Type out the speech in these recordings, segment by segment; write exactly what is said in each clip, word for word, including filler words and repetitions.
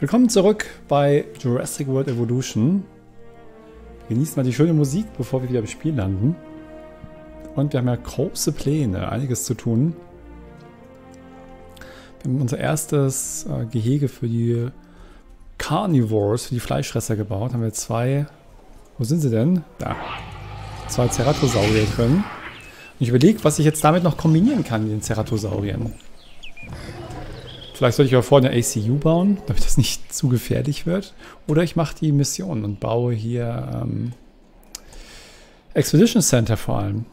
Willkommen zurück bei Jurassic World Evolution. Genießt mal die schöne Musik, bevor wir wieder im Spiel landen. Und wir haben ja große Pläne, einiges zu tun. Wir haben unser erstes äh, Gehege für die Carnivores, für die Fleischfresser gebaut. Haben wir zwei... Wo sind sie denn? Da. Zwei Ceratosaurier drin. Und ich überlege, was ich jetzt damit noch kombinieren kann mit den Ceratosauriern. Vielleicht sollte ich aber vorher eine A C U bauen, damit das nicht zu gefährlich wird. Oder ich mache die Mission und baue hier ähm, Expedition Center vor allem.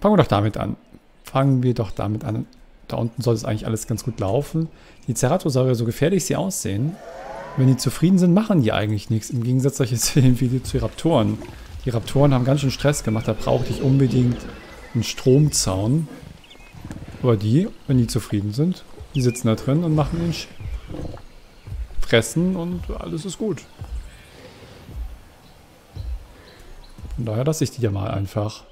Fangen wir doch damit an. Fangen wir doch damit an. Da unten sollte es eigentlich alles ganz gut laufen. Die Ceratosaurier, so gefährlich sie aussehen, wenn die zufrieden sind, machen die eigentlich nichts. Im Gegensatz zu den Raptoren. Die Raptoren haben ganz schön Stress gemacht. Da brauchte ich unbedingt einen Stromzaun. Aber die, wenn die zufrieden sind... Die sitzen da drin und machen den Sch Fressen und alles ist gut. Von daher lasse ich die ja mal einfach.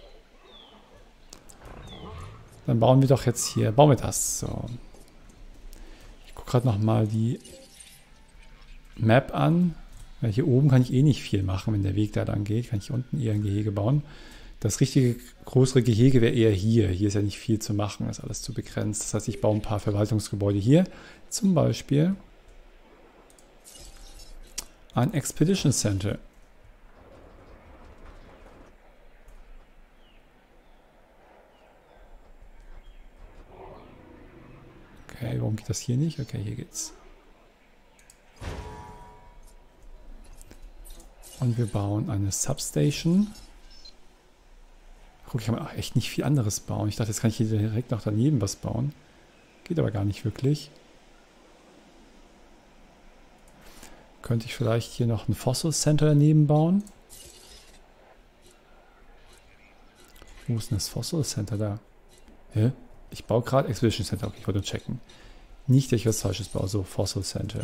Dann bauen wir doch jetzt hier, bauen wir das. So. Ich gucke gerade nochmal die Map an. Weil hier oben kann ich eh nicht viel machen, wenn der Weg da lang geht. Kann ich hier unten eher ein Gehege bauen. Das richtige, größere Gehege wäre eher hier. Hier ist ja nicht viel zu machen, ist alles zu begrenzt. Das heißt, ich baue ein paar Verwaltungsgebäude hier. Zum Beispiel ein Expedition Center. Okay, warum geht das hier nicht? Okay, hier geht's. Und wir bauen eine Substation. Guck, ich kann auch echt nicht viel anderes bauen. Ich dachte, jetzt kann ich hier direkt noch daneben was bauen. Geht aber gar nicht wirklich. Könnte ich vielleicht hier noch ein Fossil Center daneben bauen? Wo ist denn das Fossil Center da? Hä? Ich baue gerade Expedition Center. Okay, ich wollte nur checken. Nicht, dass ich was Falsches baue. So, Fossil Center.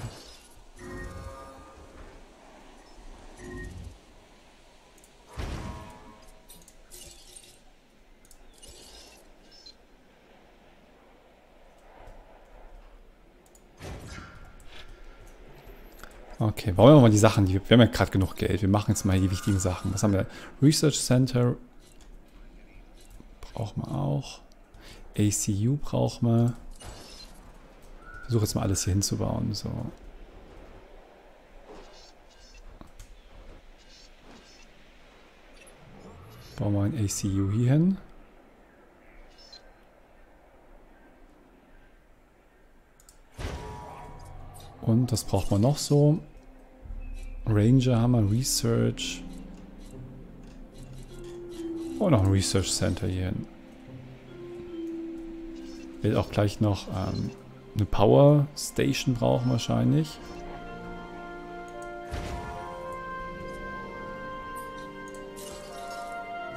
Okay, bauen wir mal die Sachen. Wir haben ja gerade genug Geld. Wir machen jetzt mal die wichtigen Sachen. Was haben wir? Research Center brauchen wir auch. A C U brauchen wir. Ich versuche jetzt mal alles hier hinzubauen. So. Bauen wir ein A C U hier hin. Und das braucht man noch so. Ranger haben wir, Research. Und noch ein Research Center hier hin. Wird auch gleich noch ähm, eine Power Station brauchen wahrscheinlich.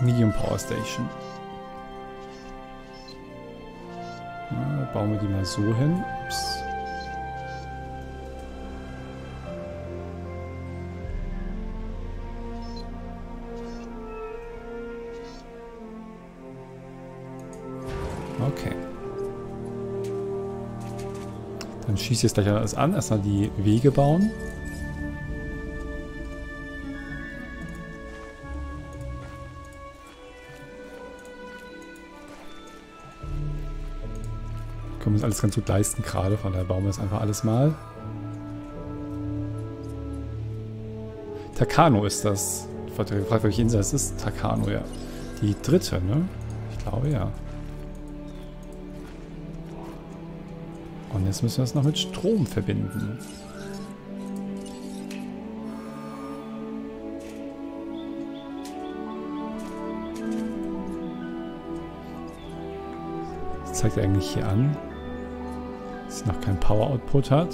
Medium Power Station. Na, bauen wir die mal so hin. Ups. Okay. Dann schieße ich jetzt gleich alles an. Erstmal die Wege bauen. Können wir uns alles ganz gut leisten gerade. Von daher bauen wir das einfach alles mal. Takano ist das. Ich habe gefragt, welche Insel es ist. Takano, ja. Die dritte, ne? Ich glaube, ja. Und jetzt müssen wir es noch mit Strom verbinden. Das zeigt eigentlich hier an, dass es noch keinen Power-Output hat.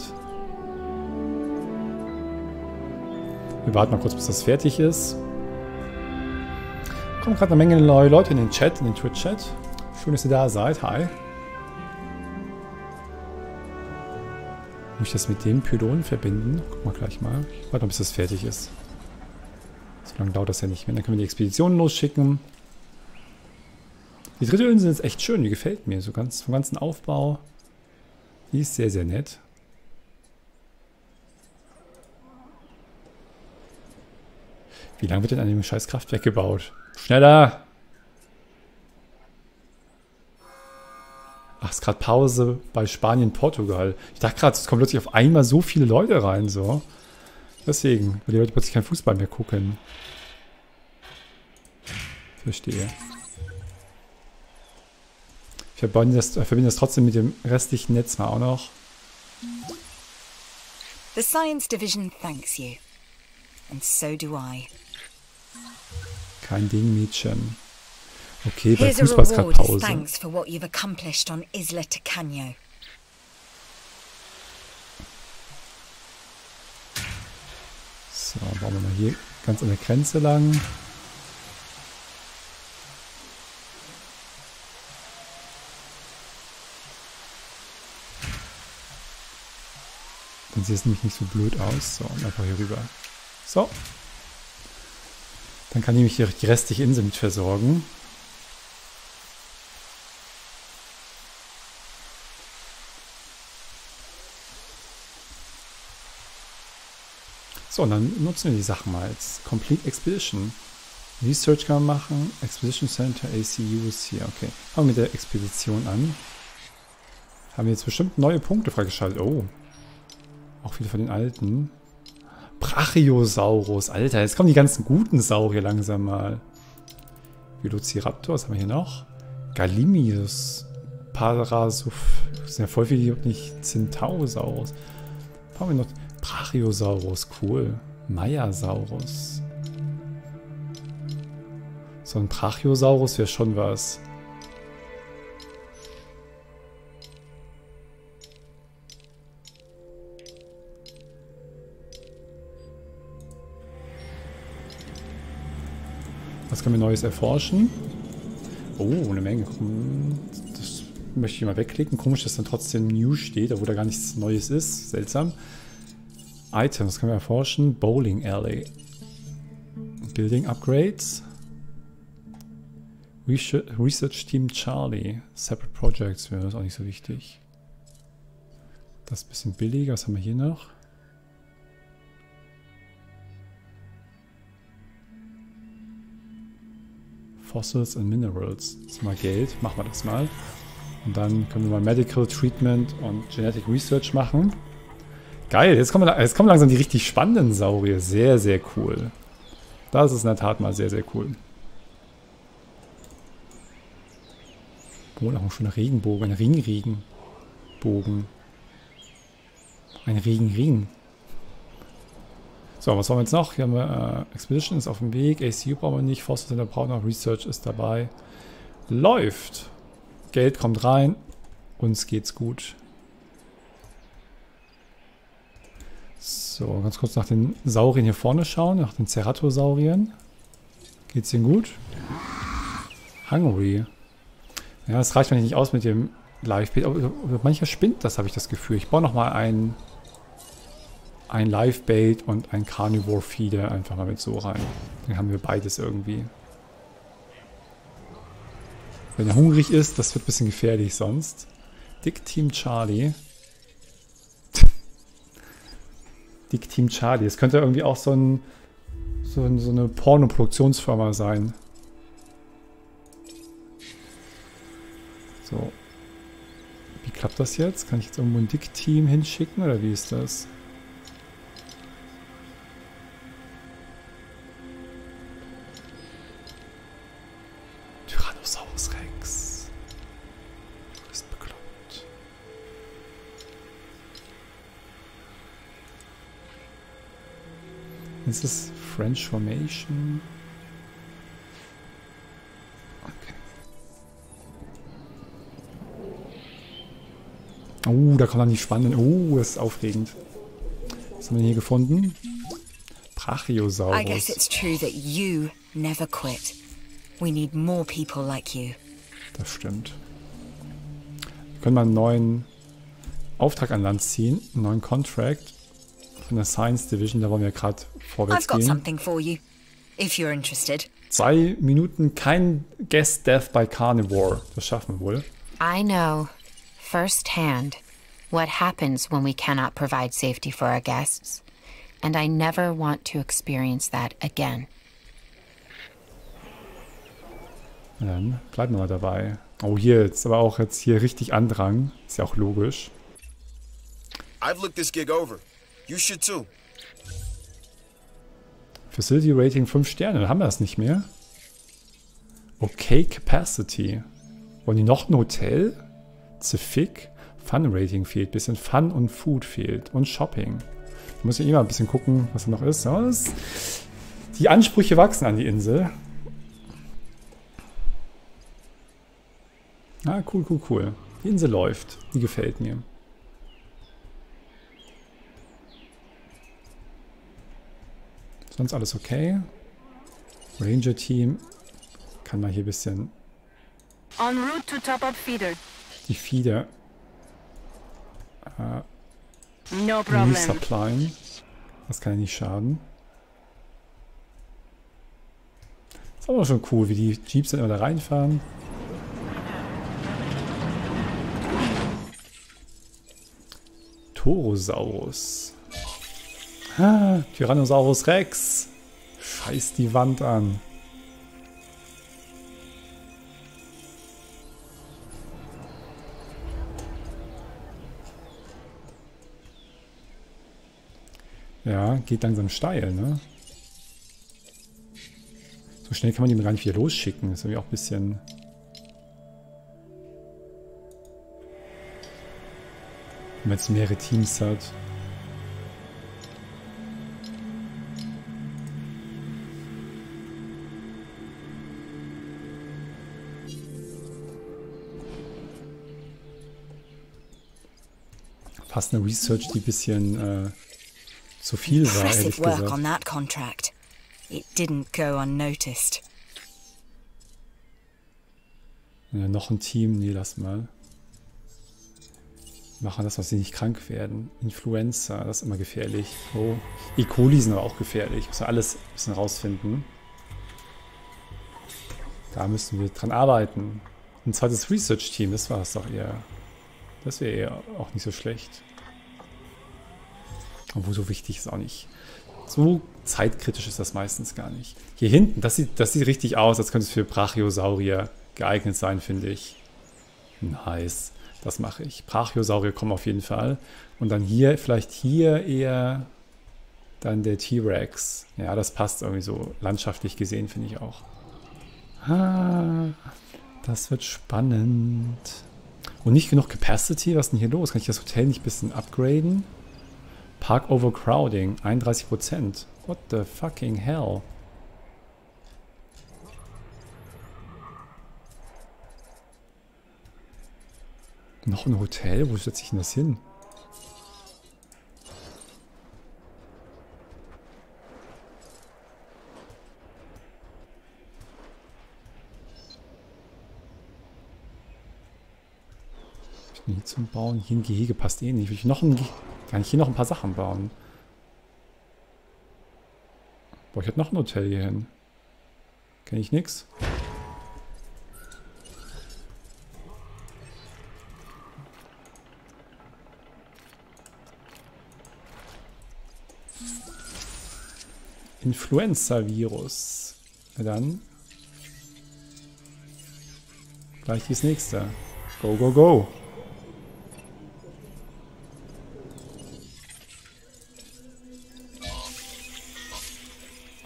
Wir warten noch kurz, bis das fertig ist. Kommen gerade eine Menge neue Leute in den Chat, in den Twitch-Chat. Schön, dass ihr da seid. Hi. Muss ich das mit dem Pylonen verbinden? Gucken wir gleich mal. Ich warte mal, bis das fertig ist. So lange dauert das ja nicht mehr. Dann können wir die Expedition losschicken. Die dritte Insel ist echt schön. Die gefällt mir. So ganz vom ganzen Aufbau. Die ist sehr, sehr nett. Wie lange wird denn an dem scheiß Kraftwerk gebaut? Schneller! Ach, ist gerade Pause bei Spanien, Portugal. Ich dachte gerade, es kommen plötzlich auf einmal so viele Leute rein, so. Deswegen, weil die Leute plötzlich keinen Fußball mehr gucken. Verstehe. Ich verbinde das, äh, verbinde das trotzdem mit dem restlichen Netz mal auch noch. The Science Division thanks you. And so do I. Kein Ding, Mädchen. Okay, bei Fußball ist gerade Pause. Thanks for what you've accomplished on Isla Takano. So, bauen wir mal hier ganz an der Grenze lang. Dann sieht es nämlich nicht so blöd aus. So, und einfach hier rüber. So. Dann kann ich mich hier die restliche Insel mit versorgen. So, und dann nutzen wir die Sachen mal als Complete Expedition. Research kann man machen, Expedition Center, A C U ist hier, okay. Fangen wir mit der Expedition an. Haben wir jetzt bestimmt neue Punkte freigeschaltet. Oh, auch viele von den alten. Brachiosaurus, Alter, jetzt kommen die ganzen guten Saurier langsam mal. Velociraptor, was haben wir hier noch? Galimimus, Parasaurolophus, sind ja voll viele, die auch nicht. Zintausaurus. Haben wir noch... Brachiosaurus, cool. Maiasaurus. So ein Brachiosaurus wäre schon was. Was können wir Neues erforschen? Oh, eine Menge. Das möchte ich mal wegklicken. Komisch, dass dann trotzdem New steht, obwohl da gar nichts Neues ist. Seltsam. Items können wir erforschen. Bowling Alley. Building Upgrades. Research Team Charlie. Separate Projects wäre das auch nicht so wichtig. Das ist ein bisschen billiger. Was haben wir hier noch? Fossils and Minerals. Das ist mal Geld. Machen wir das mal. Und dann können wir mal Medical Treatment und Genetic Research machen. Geil, jetzt kommen, jetzt kommen langsam die richtig spannenden Saurier. Sehr, sehr cool. Das ist in der Tat mal sehr, sehr cool. Oh, noch ein schöner Regenbogen. Ein Ring-Regenbogen. Ein Regen-Ring. So, was haben wir jetzt noch? Hier haben wir äh, Expedition ist auf dem Weg. A C U brauchen wir nicht. Fossil Center brauchen wir noch. Research ist dabei. Läuft. Geld kommt rein. Uns geht's gut. So, ganz kurz nach den Sauriern hier vorne schauen, nach den Ceratosauriern. Geht's denen gut? Hungry. Ja, das reicht mir nicht aus mit dem Live-Bait. Mancher spinnt das, habe ich das Gefühl. Ich baue nochmal ein, ein Live-Bait und ein Carnivore-Feeder einfach mal mit so rein. Dann haben wir beides irgendwie. Wenn er hungrig ist, das wird ein bisschen gefährlich sonst. Dick Team Charlie. Dick Team Charlie. Es könnte irgendwie auch so, ein, so, ein, so eine Porno-Produktionsfirma sein. So. Wie klappt das jetzt? Kann ich jetzt irgendwo ein Dick Team hinschicken oder wie ist das? Tyrannosaurus Rex. Du bist bekloppt. Ist das French Formation? Okay. Oh, da kommen dann die spannenden. Oh, das ist aufregend. Was haben wir hier gefunden? Brachiosaurus. I guess it's true that you never quit. We need more people like you. Das stimmt. Wir können mal einen neuen Auftrag an Land ziehen, einen neuen Contract. Von der Science Division, da wollen wir gerade vorwärts gehen. Zwei Minuten, kein Guest Death by Carnivore. Das schaffen wir wohl. I know firsthand what happens when we cannot provide safety for our guests, and I never want to experience that again. Und dann bleiben wir mal dabei. Oh, hier jetzt aber auch jetzt hier richtig Andrang. Ist ja auch logisch. I've looked this gig over. You should too. Facility Rating fünf Sterne, dann haben wir das nicht mehr. Okay, Capacity. Wollen die noch ein Hotel? Zifik. Fun Rating fehlt, bisschen Fun und Food fehlt und Shopping. Da muss ich eh mal ein bisschen gucken, was da noch ist. Ja, das, die Ansprüche wachsen an die Insel. Ah, cool, cool, cool. Die Insel läuft, die gefällt mir. Sonst alles okay. Ranger Team kann mal hier ein bisschen en route to top up feeder. Die Feeder äh, no resupplyen. Das kann ja nicht schaden. Ist aber schon cool, wie die Jeeps dann immer da reinfahren. Torosaurus. Ah, Tyrannosaurus Rex. Scheiß die Wand an. Ja, geht langsam steil, ne? So schnell kann man die gar nicht wieder losschicken. Das ist irgendwie auch ein bisschen... Wenn man jetzt mehrere Teams hat... Fast eine Research, die ein bisschen äh, zu viel war, ehrlich gesagt. Ja, noch ein Team, nee, lass mal. Machen das, was sie nicht krank werden. Influenza, das ist immer gefährlich. Oh. E. coli sind aber auch gefährlich. Müssen wir alles ein bisschen rausfinden. Da müssen wir dran arbeiten. Ein zweites Research-Team, das war es doch eher. Das wäre eher auch nicht so schlecht. Obwohl, so wichtig ist auch nicht. So zeitkritisch ist das meistens gar nicht. Hier hinten, das sieht, das sieht richtig aus, als könnte es für Brachiosaurier geeignet sein, finde ich. Nice, das mache ich. Brachiosaurier kommen auf jeden Fall. Und dann hier, vielleicht hier eher dann der T-Rex. Ja, das passt irgendwie so landschaftlich gesehen, finde ich auch. Ah, das wird spannend. Und nicht genug Capacity, was ist denn hier los? Kann ich das Hotel nicht ein bisschen upgraden? Park Overcrowding, einunddreißig Prozent. What the fucking hell? Noch ein Hotel? Wo setze ich denn das hin? Hier zum Bauen. Hier ein Gehege passt eh nicht. Will ich noch ein Ge Kann ich hier noch ein paar Sachen bauen? Boah, ich hätte noch ein Hotel hier hin. Kenne ich nix. Influenza-Virus. Na dann. Gleich das nächste. Go, go, go.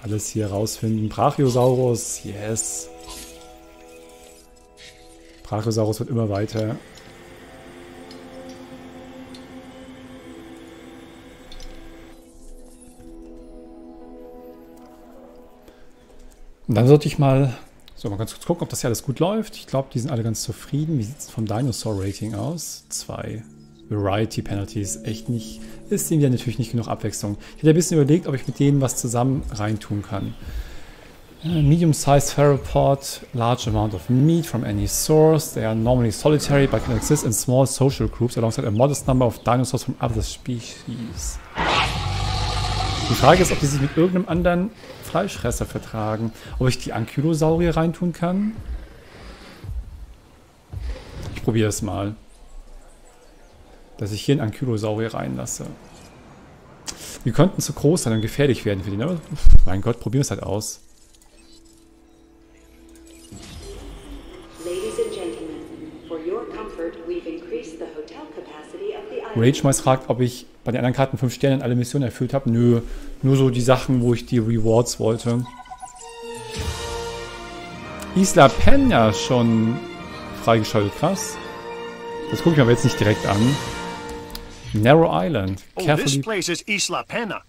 Alles hier rausfinden. Brachiosaurus, yes. Brachiosaurus wird immer weiter. Und dann sollte ich mal so mal ganz kurz gucken, ob das hier alles gut läuft. Ich glaube, die sind alle ganz zufrieden. Wie sieht es vom Dinosaur-Rating aus? Zwei. Variety Penalties, echt nicht, ist denen ja natürlich nicht genug Abwechslung. Ich hätte ein bisschen überlegt, ob ich mit denen was zusammen reintun kann. Medium-sized Theropod, large amount of meat from any source. They are normally solitary but can exist in small social groups alongside a modest number of dinosaurs from other species. Die Frage ist, ob die sich mit irgendeinem anderen Fleischfresser vertragen. Ob ich die Ankylosaurier reintun kann? Ich probiere es mal. Dass ich hier einen Ankylosaurier reinlasse. Wir könnten zu groß sein und gefährlich werden für den. Aber mein Gott, probieren wir es halt aus. Ragemeist fragt, ob ich bei den anderen Karten fünf Sterne in alle Missionen erfüllt habe. Nö, nur so die Sachen, wo ich die Rewards wollte. Isla Pena schon freigeschaltet, krass. Das gucke ich mir aber jetzt nicht direkt an. Narrow Island. Oh, this place is Isla Pena.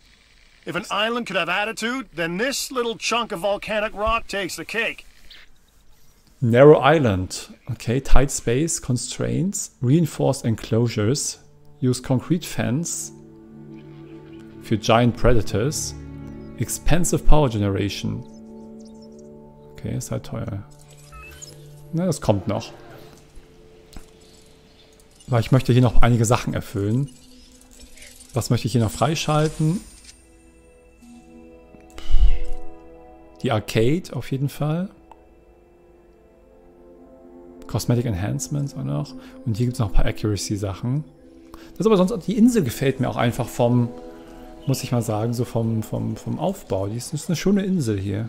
If an island could have attitude, then this little chunk of volcanic rock takes the cake. Narrow Island. Okay, tight space, constraints, reinforced enclosures, use concrete fence für giant predators, expensive power generation. Okay, ist halt teuer. Na, das kommt noch. Weil ich möchte hier noch einige Sachen erfüllen. Was möchte ich hier noch freischalten? Die Arcade auf jeden Fall. Cosmetic Enhancements auch noch. Und hier gibt es noch ein paar Accuracy-Sachen. Das ist aber sonst, die Insel gefällt mir auch einfach vom, muss ich mal sagen, so vom, vom, vom Aufbau. Die ist, ist eine schöne Insel hier.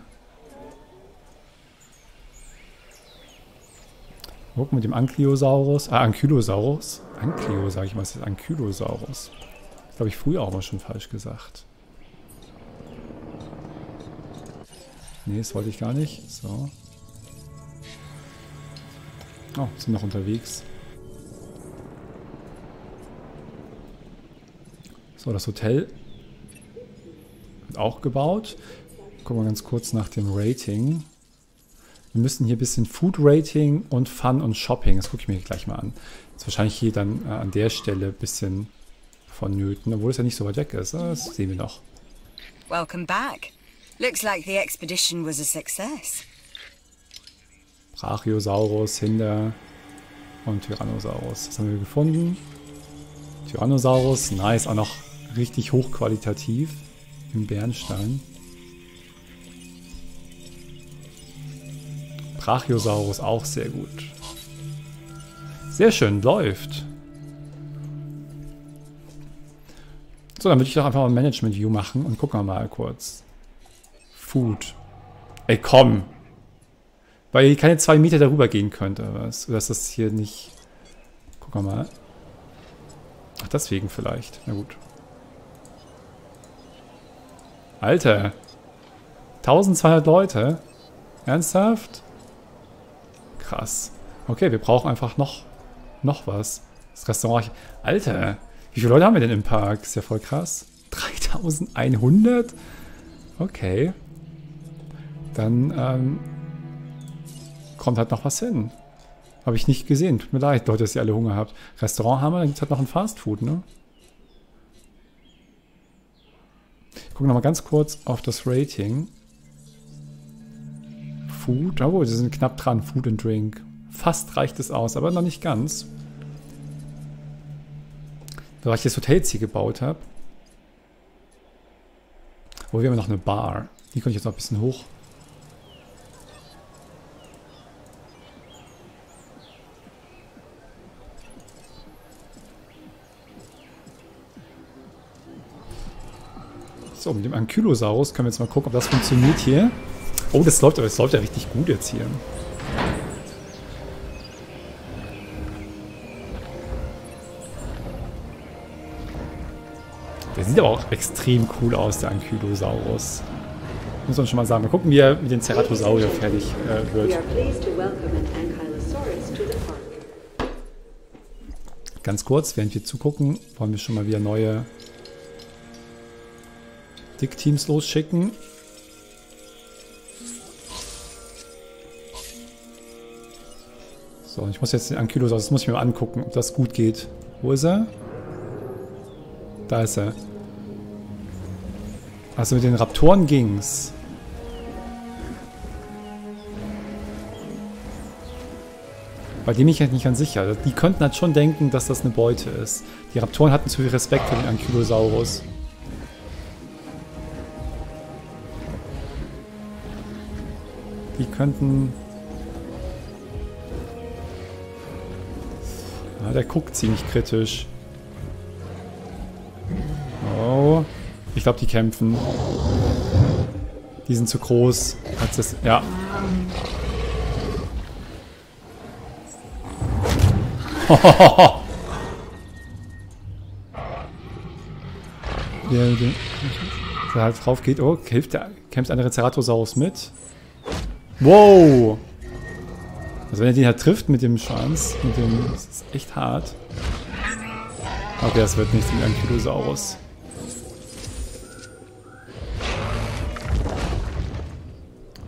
Guck mit dem Ankylosaurus. Ah, Ankylosaurus. Ankylo, sage ich mal, ist das Ankylosaurus. Das habe ich früher auch mal schon falsch gesagt. Nee, das wollte ich gar nicht. So. Oh, sind noch unterwegs. So, das Hotel wird auch gebaut. Gucken wir ganz kurz nach dem Rating. Wir müssen hier ein bisschen Food Rating und Fun und Shopping. Das gucke ich mir gleich mal an. Das ist wahrscheinlich hier dann äh, an der Stelle ein bisschen vonnöten, obwohl es ja nicht so weit weg ist. Das sehen wir noch. Welcome back. Looks like the expedition was a success. Brachiosaurus, Hinder und Tyrannosaurus. Das haben wir gefunden. Tyrannosaurus, nice, auch noch richtig hochqualitativ im Bernstein. Brachiosaurus auch sehr gut. Sehr schön, läuft. So, dann würde ich doch einfach mal ein Management View machen und gucken wir mal kurz. Food. Ey, komm! Weil ihr keine zwei Meter darüber gehen könnt, oder was? Oder ist das hier nicht... Gucken wir mal. Ach, deswegen vielleicht. Na gut. Alter! zwölfhundert Leute? Ernsthaft? Krass. Okay, wir brauchen einfach noch, noch was. Das Restaurant... Alter! Wie viele Leute haben wir denn im Park? Ist ja voll krass. dreitausendeinhundert? Okay. Dann, ähm... kommt halt noch was hin. Habe ich nicht gesehen. Tut mir leid, Leute, dass ihr alle Hunger habt. Restaurant haben wir, dann gibt es halt noch ein Fastfood, ne? Gucken nochmal ganz kurz auf das Rating. Food, jawohl, sie sind knapp dran. Food and Drink. Fast reicht es aus, aber noch nicht ganz. Weil ich das Hotel hier gebaut habe. Oh, wir haben noch eine Bar. Die könnte ich jetzt noch ein bisschen hoch... So, mit dem Ankylosaurus können wir jetzt mal gucken, ob das funktioniert hier. Oh, das läuft aber, das läuft ja richtig gut jetzt hier. Der sieht aber auch extrem cool aus, der Ankylosaurus. Muss man schon mal sagen. Mal gucken, wie er mit den Ceratosaurier fertig äh, wird. Ganz kurz, während wir zugucken, wollen wir schon mal wieder neue... Teams losschicken. So, ich muss jetzt den Ankylosaurus, das muss ich mir mal angucken, ob das gut geht. Wo ist er? Da ist er. Also mit den Raptoren ging's. Bei dem bin ich halt nicht ganz sicher. Die könnten halt schon denken, dass das eine Beute ist. Die Raptoren hatten zu viel Respekt vor den Ankylosaurus. Die könnten... Ah, der guckt ziemlich kritisch. Oh. Ich glaube, die kämpfen. Die sind zu groß. Als das... Ja. der, der, der halt drauf geht. Oh, hilft der, kämpft andere Ceratosaurus mit. Wow! Also wenn er den halt trifft mit dem Schwanz, mit dem, das ist echt hart. Okay, das wird nichts mit Ankylosaurus.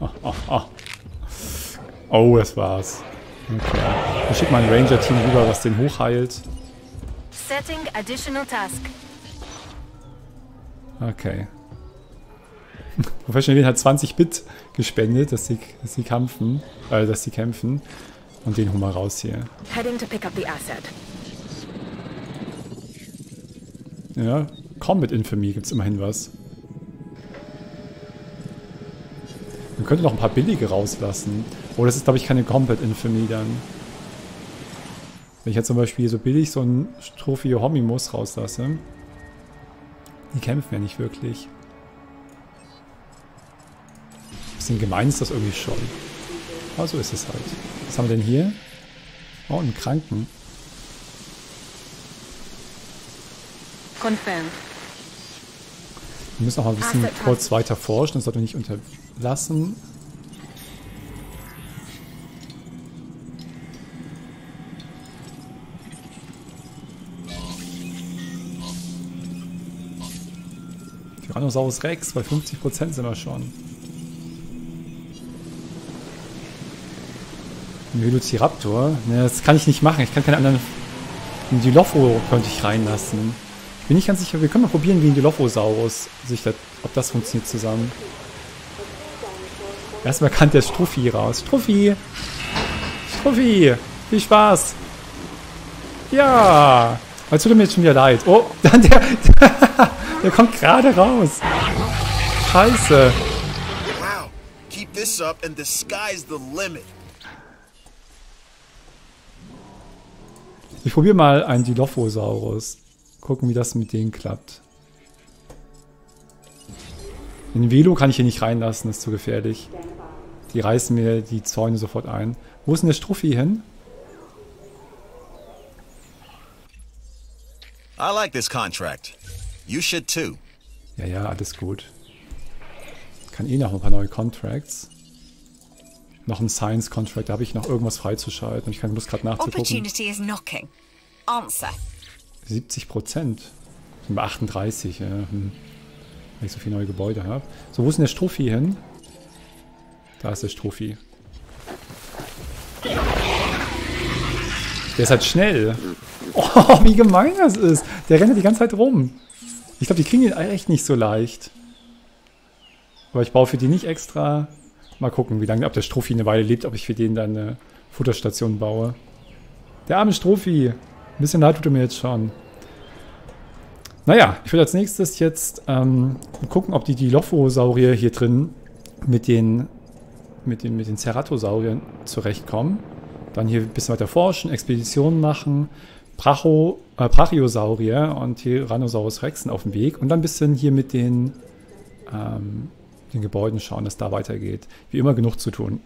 Oh, oh, oh. Oh, das war's. Okay. Ich schick mal ein Ranger-Team rüber, was den hochheilt. Setting additional task. Okay. Professional hat zwanzig Bit gespendet, dass die, dass die kämpfen. Äh, dass die kämpfen. Und den holen wir raus hier. Heading to pick up the asset. Ja, Combat Infamy gibt's immerhin was. Man könnte noch ein paar billige rauslassen. Oh, das ist, glaube ich, keine Combat Infamy dann. Wenn ich jetzt zum Beispiel so billig so einen Strophihomimus rauslasse. Die kämpfen ja nicht wirklich. Ein bisschen gemein ist das irgendwie schon. Aber so ist es halt. Was haben wir denn hier? Oh, einen Kranken. Confirmed. Wir müssen noch mal ein bisschen kurz weiter forschen, das sollten wir nicht unterlassen. Tyrannosaurus Rex, bei fünfzig Prozent sind wir schon. Ein Velociraptor? Ne, das kann ich nicht machen, ich kann keine anderen... Ein Dilopho könnte ich reinlassen. Bin ich ganz sicher, wir können mal probieren, wie ein Dilophosaurus sich das, ob das funktioniert zusammen. Erstmal kann der Struffi raus. Struffi! Struffi! Viel Spaß! Ja! Als tut er mir jetzt schon wieder leid. Oh, der, der, der kommt gerade raus. Scheiße. Wow, keep this up and the sky's the limit. Ich probiere mal einen Dilophosaurus. Gucken, wie das mit denen klappt. Den Velo kann ich hier nicht reinlassen, das ist zu gefährlich. Die reißen mir die Zäune sofort ein. Wo ist denn der Struffi hin? I like this contract. You should too. Ja, ja, alles gut. Ich kann eh noch ein paar neue Contracts. Noch ein Science Contract, da habe ich noch irgendwas freizuschalten. Ich kann bloß gerade nachzugucken. Opportunity is knocking. Answer. siebzig Prozent. Sind bei achtunddreißig, ja. Hm. Weil ich so viele neue Gebäude habe. So, wo ist denn der Strophi hin? Da ist der Strophi. Der ist halt schnell. Oh, wie gemein das ist. Der rennt die ganze Zeit rum. Ich glaube, die kriegen den echt nicht so leicht. Aber ich baue für die nicht extra. Mal gucken, wie lange, ob der Strophi eine Weile lebt, ob ich für den dann eine Futterstation baue. Der arme Strophi. Ein bisschen leid tut er mir jetzt schon. Naja, ich will als nächstes jetzt ähm, gucken, ob die Dilophosaurier hier drin mit den, mit den, mit den Ceratosauriern zurechtkommen. Dann hier ein bisschen weiter forschen, Expeditionen machen, Bracho, äh, Brachiosaurier und Tyrannosaurus Rex auf dem Weg. Und dann ein bisschen hier mit den, ähm, den Gebäuden schauen, dass da weitergeht. Wie immer genug zu tun.